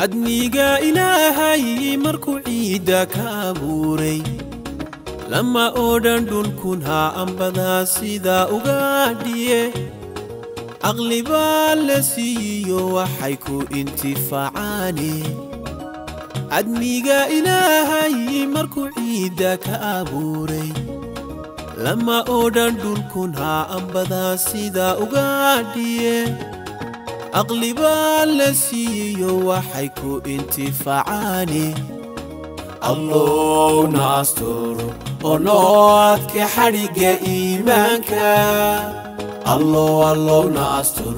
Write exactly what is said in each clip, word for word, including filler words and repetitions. أدنيقا إلهي مركو عيدا كابوري لما أودن دون كنها أنبدا سيدا أغادي أغلبا لسيو وحيكو انتفاعاني أدنيقا إلهي مركو عيدا كابوري لما أودن دون كنها أنبدا سيدا أغادي أغلبا لسيو وحيكو انتفاعاني الله ناستر ونواتك حرق إيمانك الله الله ناستر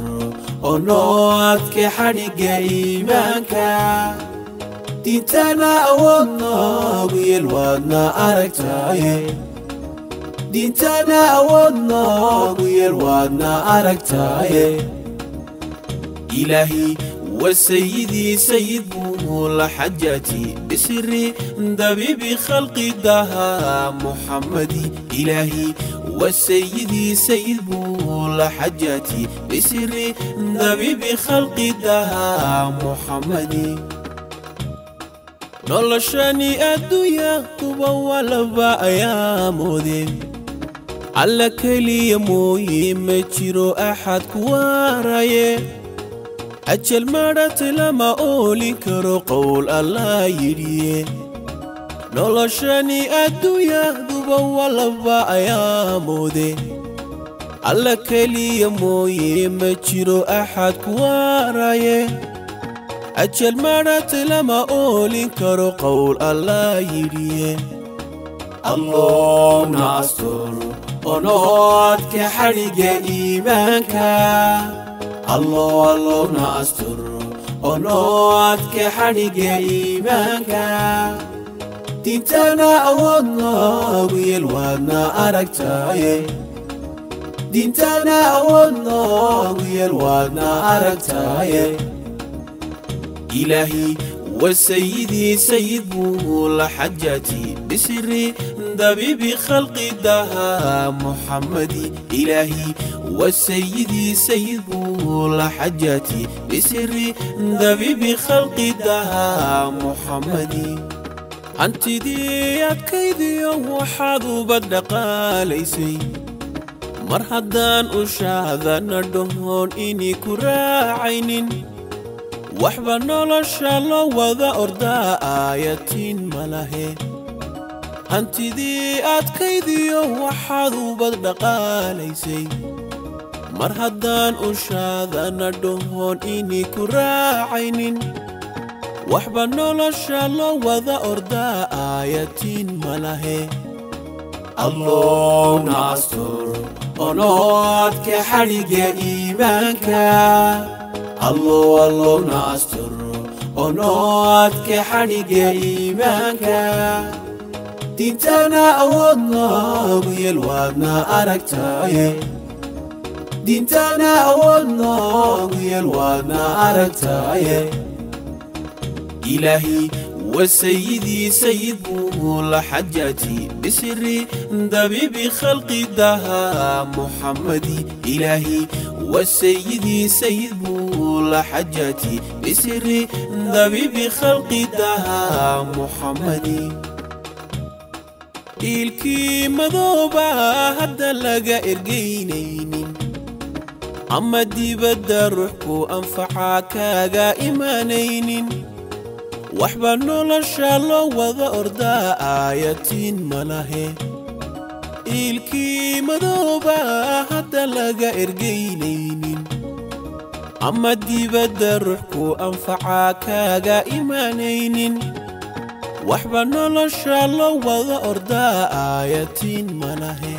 ونواتك حرق إيمانك دينتنا أولنا ويلوادنا أركتاي دينتنا أولنا ويلوادنا أركتاي إلهي وسيدي سيد مول حجتي بسري دبيب خلقي دها محمدي إلهي وسيدي سيد مول حجتي بسري دبيب خلقي دها محمدي نول شاني الدنيا طوبى ولا يا مودي على كلي موي ما تشيرو أحد كواراي أجل مرات لما أولي كرو قول الله يريه نولشاني الدنيا دوبا والبا يا مودي على كلي موي ما تشيرو أحد كوارايه أجل مرات لما أولي كرو قول الله يريه الله ناصر ونوات كحرق إيمانك الله الله ناستر ونواتك حرق إيمانك دينتنا أولنا ويلوادنا أركتاي دينتنا أولنا ويلوادنا أركتاي إلهي وسيدي سيد مول حجتي بسري دبيب خلقي دها محمدي إلهي وسيدي سيد مول حجتي بسري دبيب خلقي دها محمدي أنت دي أكيدي وحادو بدقا ليسي مرحدان أشاذا ندهون إني كراعينين وحبا نولشا لو وذا أردا آياتين ملاهي أنت ذي أتكيدي وحاذو بدقا ليسي مرهدان أشاذا ندهون إني كراعينين وحبا نولشا لو وذا أردا آياتين ملاهي الله ناستر ونواتك حرق إيمانك الله الله ناستر ونواتك حرق إيمانك دينتنا أولنا ويلوادنا أركتاي دينتنا أولنا ويلوادنا أركتاي إلهي وسيدي سيد مول حجتي بسري دبيب خلقي دها محمدي إلهي وسيدي سيد مول حجتي بسري دبيب خلقي دها محمدي إلكي مذوبة هدا لقا إرقينين أما دي بدا روحكو أنفعاك قا إيمانين وحبا نولشا لو وذا أردا آياتين ملاهي إلكي مذوبة هدا لقا إرقينين أما دي بدا روحكو أنفعاك قا إيمانين وحبا نولشا لو وذا أردا آياتين ملاهي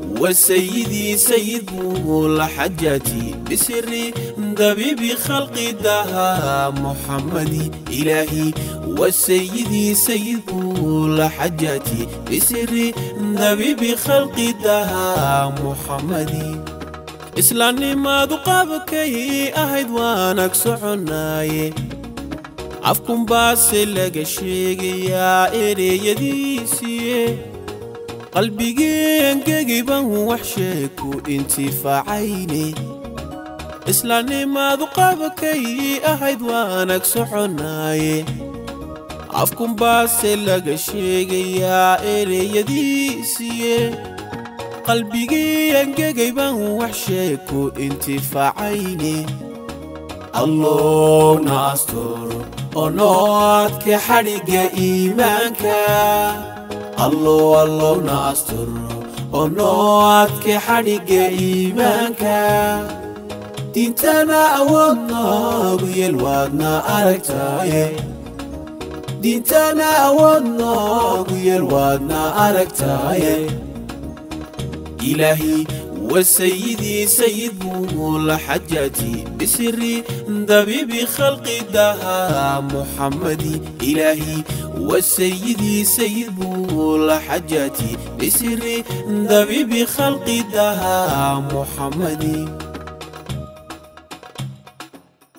وسيدي سيد مول حجتي بسري دبيب خلقي دها محمدي إلهي وسيدي سيد طول حجتي بسري ذبيب خلقي دها محمدي إسلاني ما ذقابكي أهد وانك سعناي عفكم باسلق الشيقي يا إيري يديسي قلبي انققبا وحشك وانتي فعيني إسلاني ما ذقابكي أهد وانك سعناي عفكم باسلق الشيقي يا إيري يديسي قلبي انققبا وحشك وانتي فعيني الله ناستر ونوات كحرق إيمانك الله الله ناستر ونوات كحرق إيمانك دينتنا أودنا ويلوادنا أركتاي دينتنا أودنا ويلوادنا أركتاي إلهي وسيدي سيد مول حجتي بسري دبيب خلقي دها محمدي إلهي وسيدي سيد مول حجتي بسري دبيب خلقي دها محمدي.